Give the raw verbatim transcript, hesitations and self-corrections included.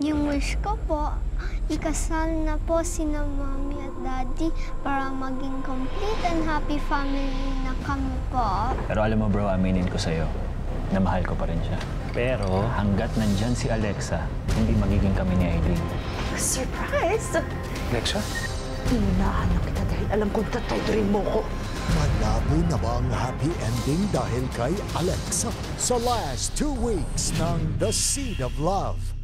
Yung wish ko po, ikasal na po sina Mommy at Daddy para maging complete and happy family na kami po. Pero alam mo bro, aminin ko sa'yo na mahal ko pa rin siya. Pero hanggat nandyan si Alexa, hindi magiging kami ni Aileen. Surprise! Alexa? Hinahanap kita dahil alam kong tatawin mo ko. Malabo na ba ang happy ending dahil kay Alexa? Sa last two weeks ng The Seed of Love.